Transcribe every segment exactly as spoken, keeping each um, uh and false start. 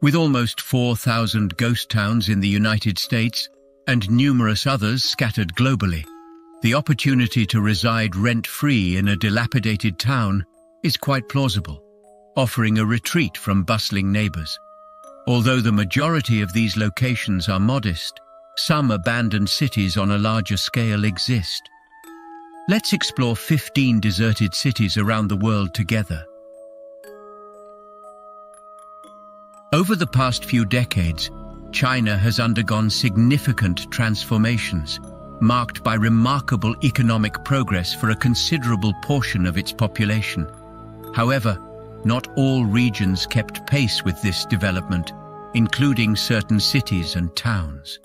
With almost four thousand ghost towns in the United States and numerous others scattered globally, the opportunity to reside rent-free in a dilapidated town is quite plausible, offering a retreat from bustling neighbors. Although the majority of these locations are modest, some abandoned cities on a larger scale exist. Let's explore fifteen deserted cities around the world together. Over the past few decades, China has undergone significant transformations, marked by remarkable economic progress for a considerable portion of its population. However, not all regions kept pace with this development, including certain cities and towns.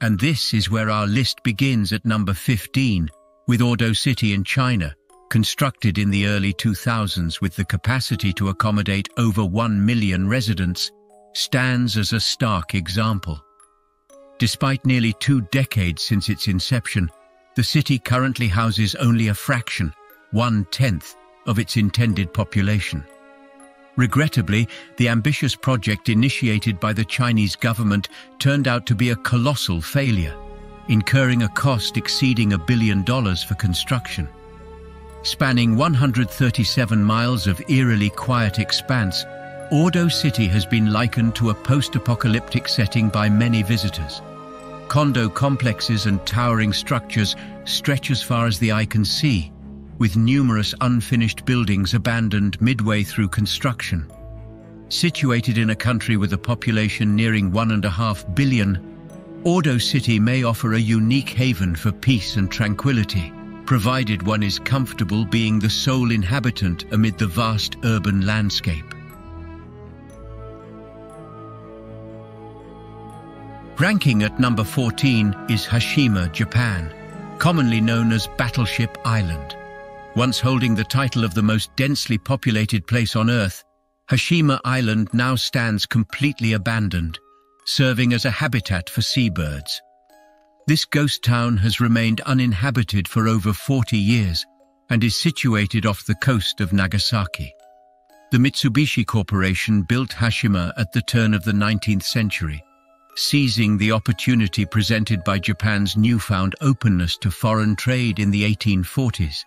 And this is where our list begins at number fifteen, with Ordos City in China, constructed in the early two thousands with the capacity to accommodate over one million residents, stands as a stark example. Despite nearly two decades since its inception, the city currently houses only a fraction, one-tenth, of its intended population. Regrettably, the ambitious project initiated by the Chinese government turned out to be a colossal failure, incurring a cost exceeding a billion dollars for construction. Spanning one hundred thirty-seven miles of eerily quiet expanse, Ordos City has been likened to a post-apocalyptic setting by many visitors. Condo complexes and towering structures stretch as far as the eye can see, with numerous unfinished buildings abandoned midway through construction. Situated in a country with a population nearing one and a half billion, Ordos City may offer a unique haven for peace and tranquility, provided one is comfortable being the sole inhabitant amid the vast urban landscape. Ranking at number fourteen is Hashima, Japan, commonly known as Battleship Island. Once holding the title of the most densely populated place on Earth, Hashima Island now stands completely abandoned, serving as a habitat for seabirds. This ghost town has remained uninhabited for over forty years and is situated off the coast of Nagasaki. The Mitsubishi Corporation built Hashima at the turn of the nineteenth century, seizing the opportunity presented by Japan's newfound openness to foreign trade in the eighteen forties.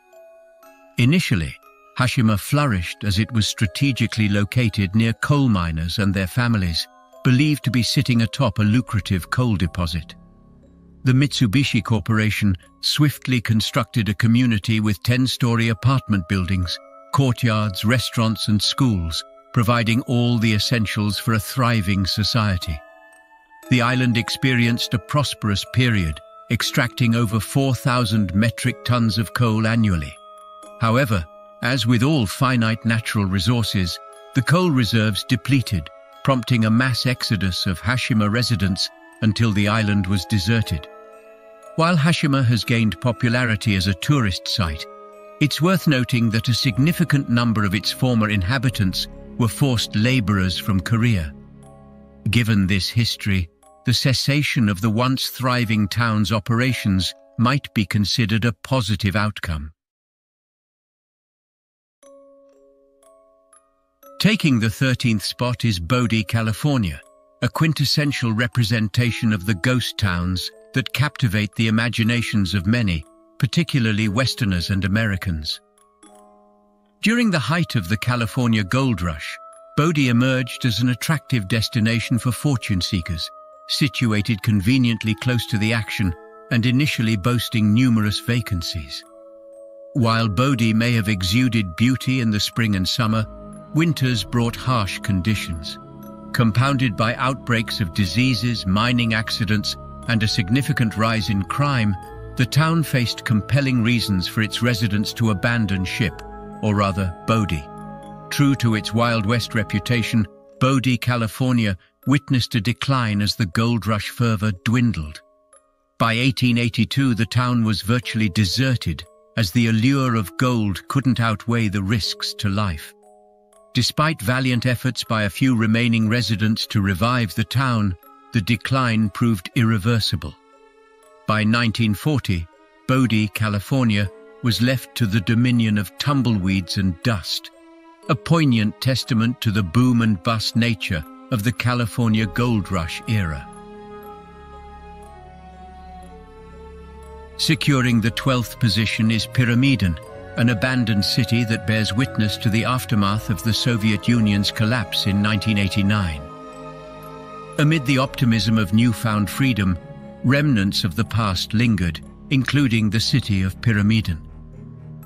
Initially, Hashima flourished as it was strategically located near coal miners and their families, believed to be sitting atop a lucrative coal deposit. The Mitsubishi Corporation swiftly constructed a community with ten-story apartment buildings, courtyards, restaurants and schools, providing all the essentials for a thriving society. The island experienced a prosperous period, extracting over four thousand metric tons of coal annually. However, as with all finite natural resources, the coal reserves depleted, prompting a mass exodus of Hashima residents until the island was deserted. While Hashima has gained popularity as a tourist site, it's worth noting that a significant number of its former inhabitants were forced laborers from Korea. Given this history, the cessation of the once thriving town's operations might be considered a positive outcome. Taking the thirteenth spot is Bodie, California, a quintessential representation of the ghost towns that captivate the imaginations of many, particularly Westerners and Americans. During the height of the California gold rush, Bodie emerged as an attractive destination for fortune seekers, situated conveniently close to the action and initially boasting numerous vacancies. While Bodie may have exuded beauty in the spring and summer, winters brought harsh conditions, compounded by outbreaks of diseases, mining accidents, and a significant rise in crime. The town faced compelling reasons for its residents to abandon ship, or rather, Bodie. True to its Wild West reputation, Bodie, California, witnessed a decline as the gold rush fervor dwindled. By eighteen eighty-two, the town was virtually deserted, as the allure of gold couldn't outweigh the risks to life. Despite valiant efforts by a few remaining residents to revive the town, the decline proved irreversible. By nineteen forty, Bodie, California, was left to the dominion of tumbleweeds and dust, a poignant testament to the boom and bust nature of the California Gold Rush era. Securing the twelfth position is Pyramiden, an abandoned city that bears witness to the aftermath of the Soviet Union's collapse in nineteen eighty-nine. Amid the optimism of newfound freedom, remnants of the past lingered, including the city of Pyramiden.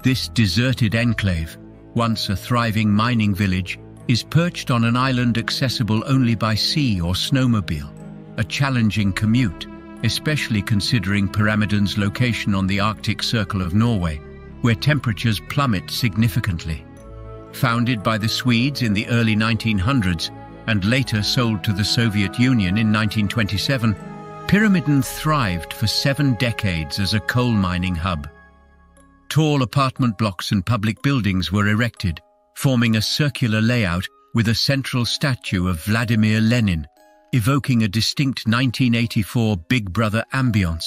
This deserted enclave, once a thriving mining village, is perched on an island accessible only by sea or snowmobile, a challenging commute, especially considering Pyramiden's location on the Arctic Circle of Norway, where temperatures plummet significantly. Founded by the Swedes in the early nineteen hundreds and later sold to the Soviet Union in nineteen twenty-seven, Pyramiden thrived for seven decades as a coal mining hub. Tall apartment blocks and public buildings were erected, forming a circular layout with a central statue of Vladimir Lenin, evoking a distinct nineteen eighty-four Big Brother ambience.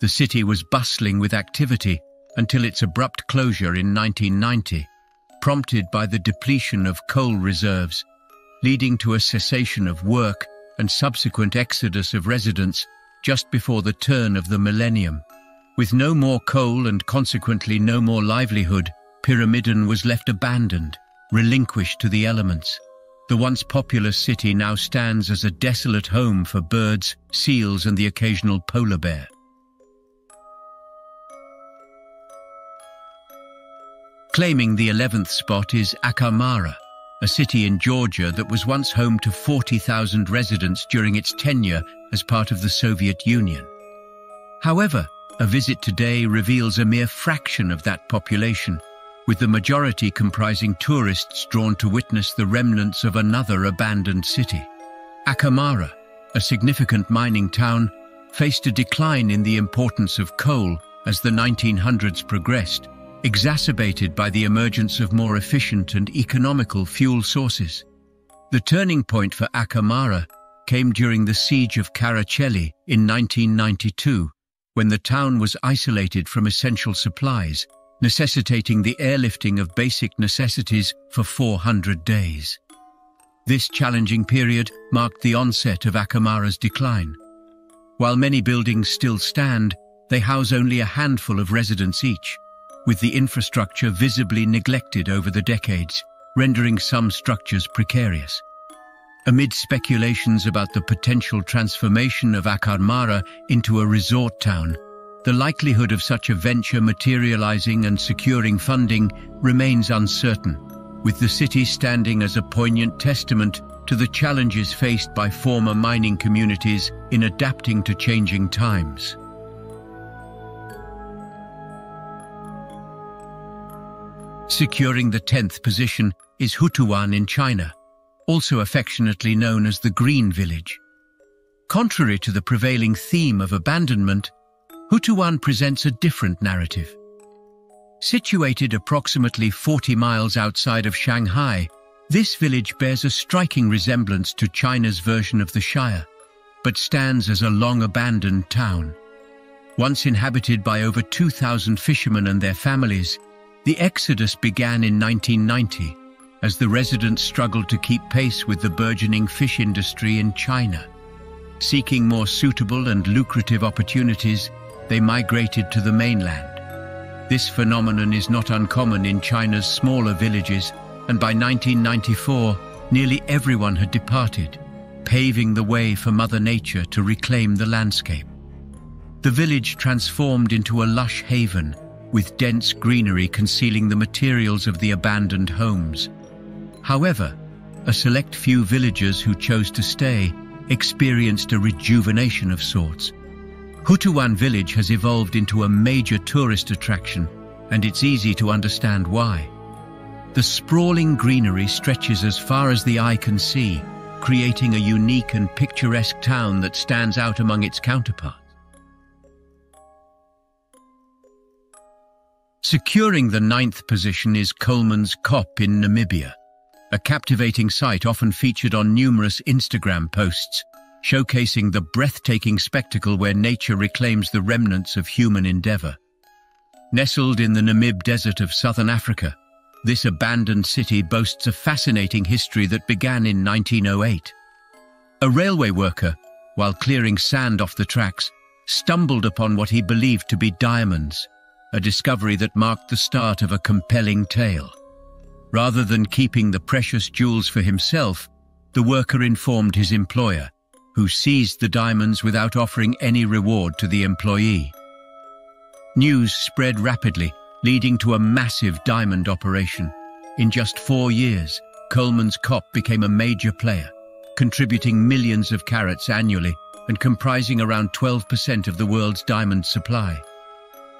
The city was bustling with activity until its abrupt closure in nineteen ninety, prompted by the depletion of coal reserves, leading to a cessation of work and subsequent exodus of residents just before the turn of the millennium. With no more coal and consequently no more livelihood, Pyramiden was left abandoned, relinquished to the elements. The once populous city now stands as a desolate home for birds, seals and the occasional polar bear. Claiming the eleventh spot is Akamara, a city in Georgia that was once home to forty thousand residents during its tenure as part of the Soviet Union. However, a visit today reveals a mere fraction of that population, with the majority comprising tourists drawn to witness the remnants of another abandoned city. Akamara, a significant mining town, faced a decline in the importance of coal as the nineteen hundreds progressed, exacerbated by the emergence of more efficient and economical fuel sources. The turning point for Akamara came during the siege of Caraceli in nineteen ninety-two, when the town was isolated from essential supplies, necessitating the airlifting of basic necessities for four hundred days. This challenging period marked the onset of Akamara's decline. While many buildings still stand, they house only a handful of residents each, with the infrastructure visibly neglected over the decades, rendering some structures precarious. Amid speculations about the potential transformation of Akamara into a resort town, the likelihood of such a venture materializing and securing funding remains uncertain, with the city standing as a poignant testament to the challenges faced by former mining communities in adapting to changing times. Securing the tenth position is Hutouwan in China, also affectionately known as the Green Village. Contrary to the prevailing theme of abandonment, Hutouwan presents a different narrative. Situated approximately forty miles outside of Shanghai, this village bears a striking resemblance to China's version of the Shire, but stands as a long-abandoned town. Once inhabited by over two thousand fishermen and their families, the exodus began in nineteen ninety, as the residents struggled to keep pace with the burgeoning fish industry in China. Seeking more suitable and lucrative opportunities, they migrated to the mainland. This phenomenon is not uncommon in China's smaller villages, and by nineteen ninety-four, nearly everyone had departed, paving the way for Mother Nature to reclaim the landscape. The village transformed into a lush haven, with dense greenery concealing the materials of the abandoned homes. However, a select few villagers who chose to stay experienced a rejuvenation of sorts. Hutouwan village has evolved into a major tourist attraction, and it's easy to understand why. The sprawling greenery stretches as far as the eye can see, creating a unique and picturesque town that stands out among its counterparts. Securing the ninth position is Kolmanskop in Namibia, a captivating site often featured on numerous Instagram posts, showcasing the breathtaking spectacle where nature reclaims the remnants of human endeavor. Nestled in the Namib desert of southern Africa, this abandoned city boasts a fascinating history that began in nineteen oh eight A railway worker, while clearing sand off the tracks, stumbled upon what he believed to be diamonds, a discovery that marked the start of a compelling tale. Rather than keeping the precious jewels for himself, the worker informed his employer, who seized the diamonds without offering any reward to the employee. News spread rapidly, leading to a massive diamond operation. In just four years, Kolmanskop became a major player, contributing millions of carats annually and comprising around twelve percent of the world's diamond supply.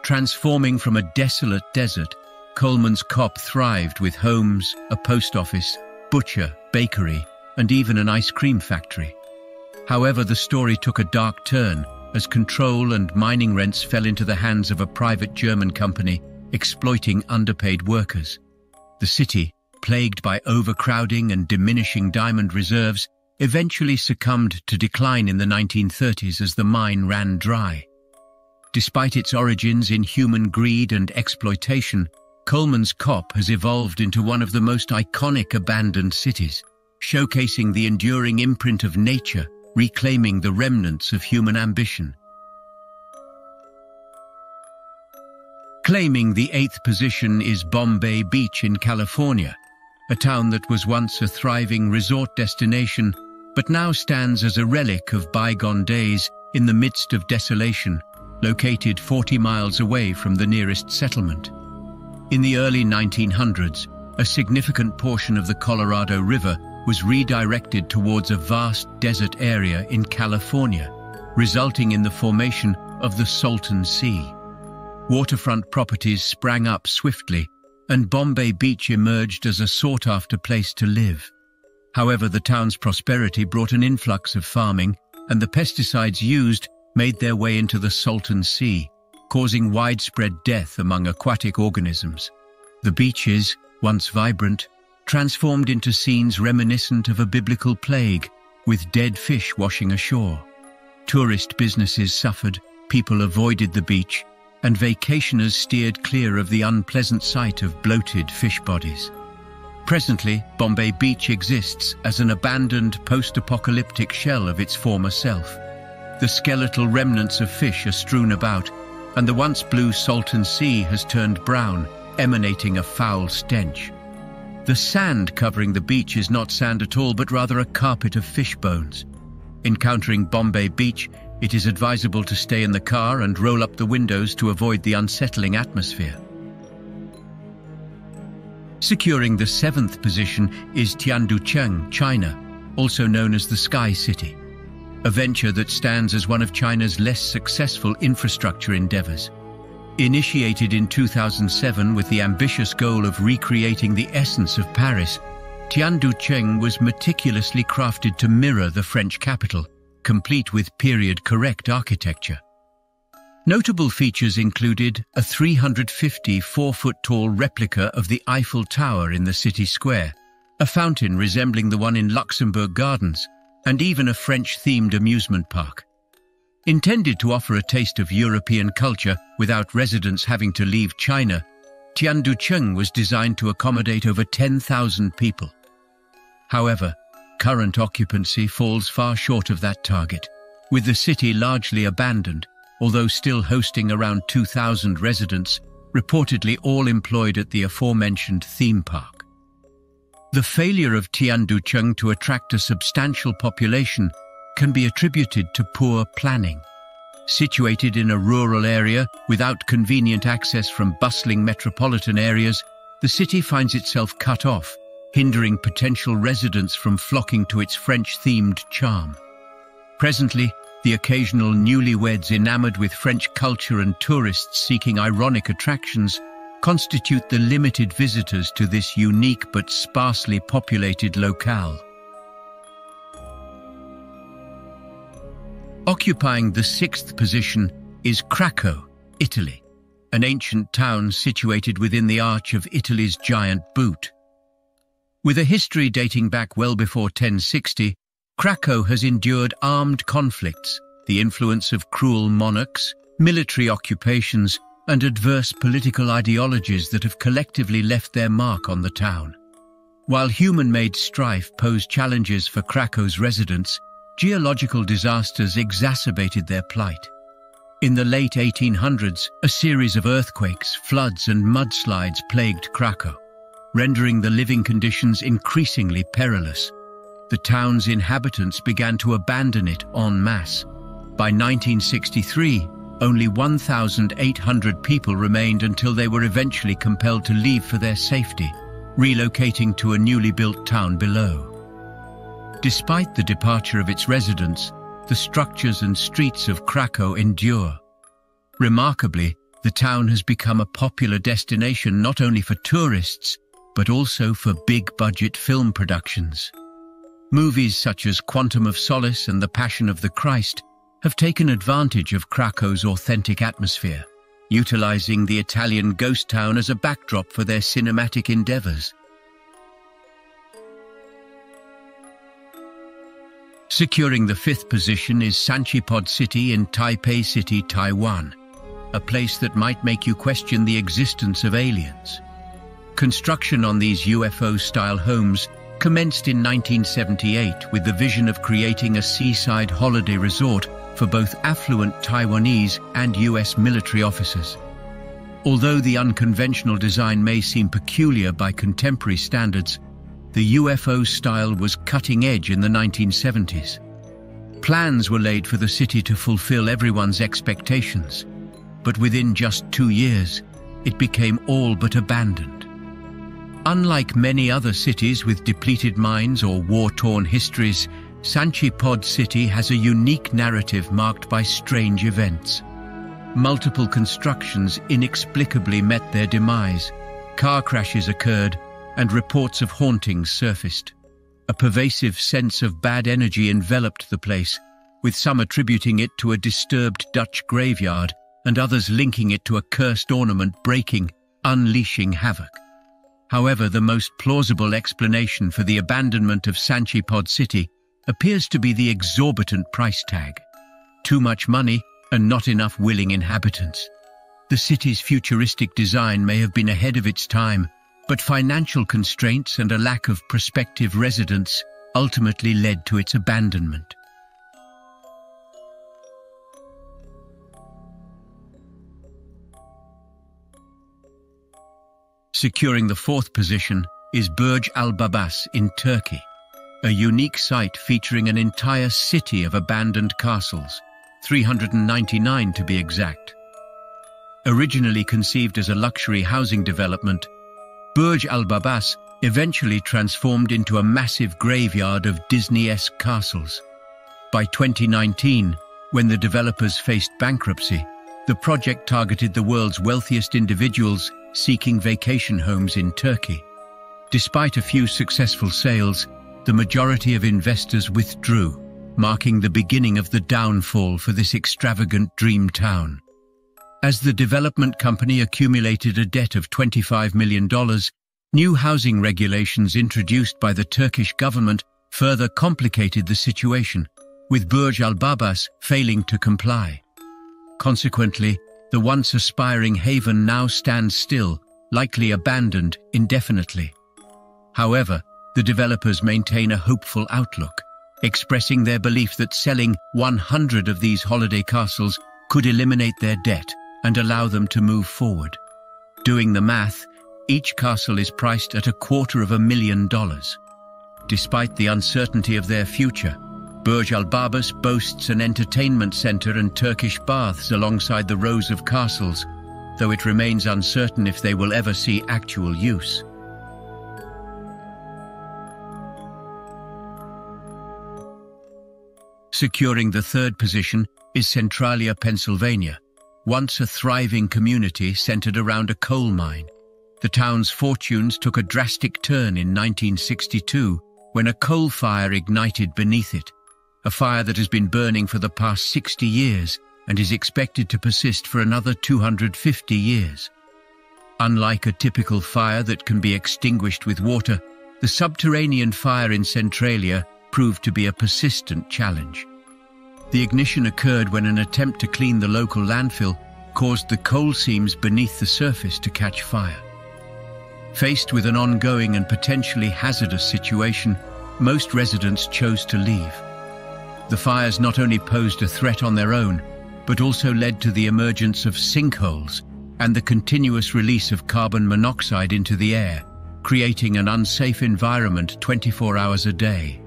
Transforming from a desolate desert, Kolmanskop thrived with homes, a post office, butcher, bakery, and even an ice cream factory. However, the story took a dark turn as control and mining rents fell into the hands of a private German company exploiting underpaid workers. The city, plagued by overcrowding and diminishing diamond reserves, eventually succumbed to decline in the nineteen thirties as the mine ran dry. Despite its origins in human greed and exploitation, Kolmanskop has evolved into one of the most iconic abandoned cities, showcasing the enduring imprint of nature, reclaiming the remnants of human ambition. Claiming the eighth position is Bombay Beach in California, a town that was once a thriving resort destination, but now stands as a relic of bygone days in the midst of desolation, located forty miles away from the nearest settlement. In the early nineteen hundreds, a significant portion of the Colorado River was redirected towards a vast desert area in California, resulting in the formation of the Salton Sea. Waterfront properties sprang up swiftly, and Bombay Beach emerged as a sought-after place to live. However, the town's prosperity brought an influx of farming, and the pesticides used made their way into the Salton Sea, causing widespread death among aquatic organisms. The beaches, once vibrant, transformed into scenes reminiscent of a biblical plague, with dead fish washing ashore. Tourist businesses suffered, people avoided the beach, and vacationers steered clear of the unpleasant sight of bloated fish bodies. Presently, Bombay Beach exists as an abandoned post-apocalyptic shell of its former self. The skeletal remnants of fish are strewn about, and the once blue Salton Sea has turned brown, emanating a foul stench. The sand covering the beach is not sand at all, but rather a carpet of fish bones. Encountering Bombay Beach, it is advisable to stay in the car and roll up the windows to avoid the unsettling atmosphere. Securing the seventh position is Tianducheng, China, also known as the Sky City, a venture that stands as one of China's less successful infrastructure endeavors. Initiated in two thousand seven with the ambitious goal of recreating the essence of Paris, Tianducheng was meticulously crafted to mirror the French capital, complete with period-correct architecture. Notable features included a three hundred fifty-four foot tall replica of the Eiffel Tower in the city square, a fountain resembling the one in Luxembourg Gardens, and even a French-themed amusement park. Intended to offer a taste of European culture without residents having to leave China, Tianducheng was designed to accommodate over ten thousand people. However, current occupancy falls far short of that target, with the city largely abandoned, although still hosting around two thousand residents, reportedly all employed at the aforementioned theme park. The failure of Tianducheng to attract a substantial population can be attributed to poor planning. Situated in a rural area without convenient access from bustling metropolitan areas, the city finds itself cut off, hindering potential residents from flocking to its French-themed charm. Presently, the occasional newlyweds enamored with French culture and tourists seeking ironic attractions constitute the limited visitors to this unique but sparsely populated locale. Occupying the sixth position is Craco, Italy, an ancient town situated within the arch of Italy's giant boot. With a history dating back well before ten sixty, Craco has endured armed conflicts, the influence of cruel monarchs, military occupations, and adverse political ideologies that have collectively left their mark on the town. While human-made strife posed challenges for Craco's residents, geological disasters exacerbated their plight. In the late eighteen hundreds, a series of earthquakes, floods and mudslides plagued Craco, rendering the living conditions increasingly perilous. The town's inhabitants began to abandon it en masse. By nineteen sixty-three, only one thousand eight hundred people remained until they were eventually compelled to leave for their safety, relocating to a newly built town below. Despite the departure of its residents, the structures and streets of Craco endure. Remarkably, the town has become a popular destination not only for tourists, but also for big-budget film productions. Movies such as Quantum of Solace and The Passion of the Christ have taken advantage of Craco's authentic atmosphere, utilizing the Italian ghost town as a backdrop for their cinematic endeavors. Securing the fifth position is Sanzhi Pod City in Taipei City, Taiwan, a place that might make you question the existence of aliens. Construction on these U F O-style homes commenced in nineteen seventy-eight with the vision of creating a seaside holiday resort for both affluent Taiwanese and U S military officers. Although the unconventional design may seem peculiar by contemporary standards, the U F O style was cutting edge in the nineteen seventies. Plans were laid for the city to fulfill everyone's expectations, but within just two years, it became all but abandoned. Unlike many other cities with depleted mines or war-torn histories, Sanzhi Pod City has a unique narrative marked by strange events. Multiple constructions inexplicably met their demise, car crashes occurred, and reports of hauntings surfaced. A pervasive sense of bad energy enveloped the place, with some attributing it to a disturbed Dutch graveyard and others linking it to a cursed ornament breaking, unleashing havoc. However, the most plausible explanation for the abandonment of Sanzhi Pod City appears to be the exorbitant price tag. Too much money and not enough willing inhabitants. The city's futuristic design may have been ahead of its time, but financial constraints and a lack of prospective residents ultimately led to its abandonment. Securing the fourth position is Burj al-Babas in Turkey, a unique site featuring an entire city of abandoned castles, three hundred ninety-nine to be exact. Originally conceived as a luxury housing development, Burj al-Babas eventually transformed into a massive graveyard of Disney-esque castles. By twenty nineteen, when the developers faced bankruptcy, the project targeted the world's wealthiest individuals seeking vacation homes in Turkey. Despite a few successful sales, the majority of investors withdrew, marking the beginning of the downfall for this extravagant dream town. As the development company accumulated a debt of twenty-five million dollars, new housing regulations introduced by the Turkish government further complicated the situation, with Burj al-Babas failing to comply. Consequently, the once aspiring haven now stands still, likely abandoned indefinitely. However, the developers maintain a hopeful outlook, expressing their belief that selling one hundred of these holiday castles could eliminate their debt and allow them to move forward. Doing the math, each castle is priced at a quarter of a million dollars. Despite the uncertainty of their future, Burj al-Babas boasts an entertainment center and Turkish baths alongside the rows of castles, though it remains uncertain if they will ever see actual use. Securing the third position is Centralia, Pennsylvania, once a thriving community centered around a coal mine. The town's fortunes took a drastic turn in nineteen sixty-two when a coal fire ignited beneath it. A fire that has been burning for the past sixty years and is expected to persist for another two hundred fifty years. Unlike a typical fire that can be extinguished with water, the subterranean fire in Centralia proved to be a persistent challenge. The ignition occurred when an attempt to clean the local landfill caused the coal seams beneath the surface to catch fire. Faced with an ongoing and potentially hazardous situation, most residents chose to leave. The fires not only posed a threat on their own, but also led to the emergence of sinkholes and the continuous release of carbon monoxide into the air, creating an unsafe environment twenty-four hours a day.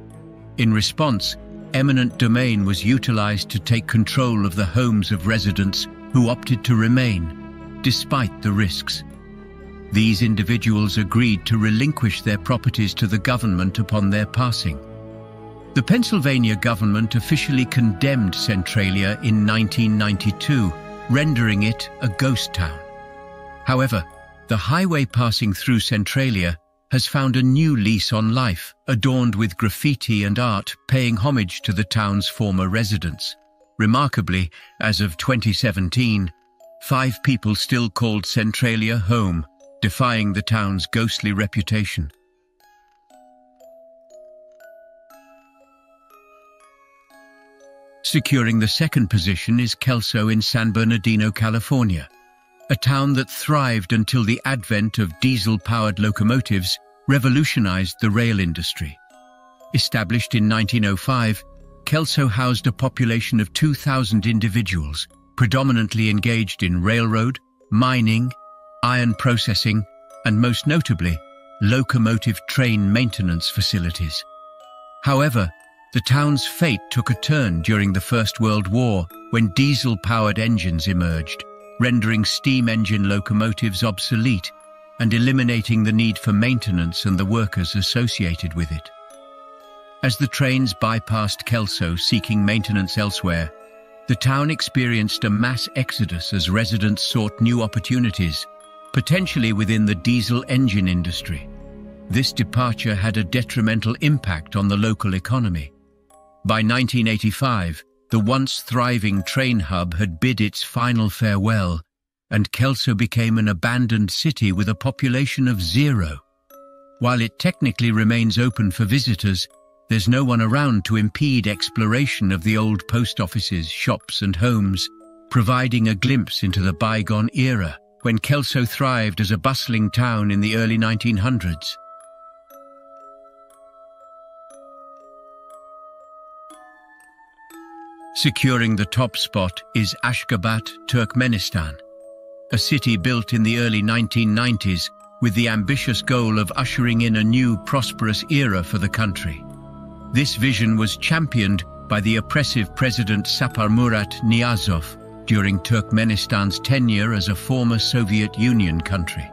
In response, eminent domain was utilized to take control of the homes of residents who opted to remain, despite the risks. These individuals agreed to relinquish their properties to the government upon their passing. The Pennsylvania government officially condemned Centralia in nineteen ninety-two, rendering it a ghost town. However, the highway passing through Centralia has found a new lease on life, adorned with graffiti and art paying homage to the town's former residents. Remarkably, as of twenty seventeen, five people still called Centralia home, defying the town's ghostly reputation. Securing the second position is Kelso in San Bernardino, California, a town that thrived until the advent of diesel-powered locomotives revolutionized the rail industry. Established in nineteen oh five, Kelso housed a population of two thousand individuals, predominantly engaged in railroad, mining, iron processing, and most notably, locomotive train maintenance facilities. However, the town's fate took a turn during the First World War when diesel-powered engines emerged, rendering steam engine locomotives obsolete and eliminating the need for maintenance and the workers associated with it. As the trains bypassed Kelso seeking maintenance elsewhere, the town experienced a mass exodus as residents sought new opportunities, potentially within the diesel engine industry. This departure had a detrimental impact on the local economy. By nineteen eighty-five, the once thriving train hub had bid its final farewell, and Kelso became an abandoned city with a population of zero. While it technically remains open for visitors, there's no one around to impede exploration of the old post offices, shops, and homes, providing a glimpse into the bygone era when Kelso thrived as a bustling town in the early nineteen hundreds. Securing the top spot is Ashgabat, Turkmenistan, a city built in the early nineteen nineties with the ambitious goal of ushering in a new, prosperous era for the country. This vision was championed by the oppressive President Saparmurat Niyazov during Turkmenistan's tenure as a former Soviet Union country.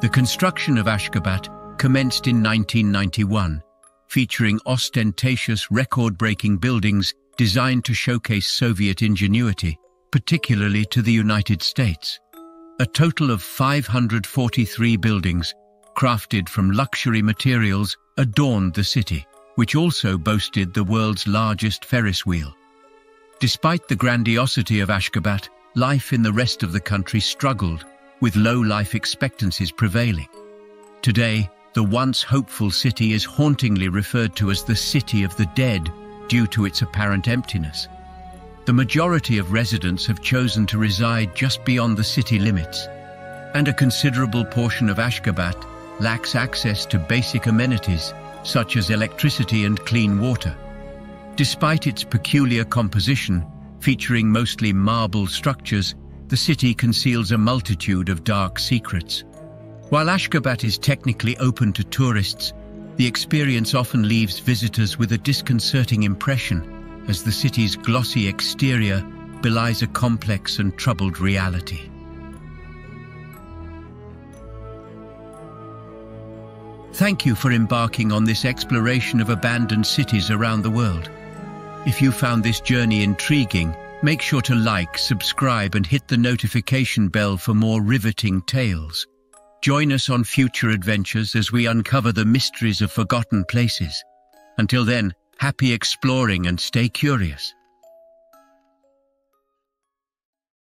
The construction of Ashgabat commenced in nineteen ninety-one, featuring ostentatious, record-breaking buildings designed to showcase Soviet ingenuity, particularly to the United States. A total of five hundred forty-three buildings, crafted from luxury materials, adorned the city, which also boasted the world's largest Ferris wheel. Despite the grandiosity of Ashgabat, life in the rest of the country struggled, with low life expectancies prevailing. Today, the once hopeful city is hauntingly referred to as the City of the Dead, due to its apparent emptiness. The majority of residents have chosen to reside just beyond the city limits, and a considerable portion of Ashgabat lacks access to basic amenities such as electricity and clean water. Despite its peculiar composition, featuring mostly marble structures, the city conceals a multitude of dark secrets. While Ashgabat is technically open to tourists, the experience often leaves visitors with a disconcerting impression, as the city's glossy exterior belies a complex and troubled reality. Thank you for embarking on this exploration of abandoned cities around the world. If you found this journey intriguing, make sure to like, subscribe, and hit the notification bell for more riveting tales. Join us on future adventures as we uncover the mysteries of forgotten places. Until then, happy exploring and stay curious.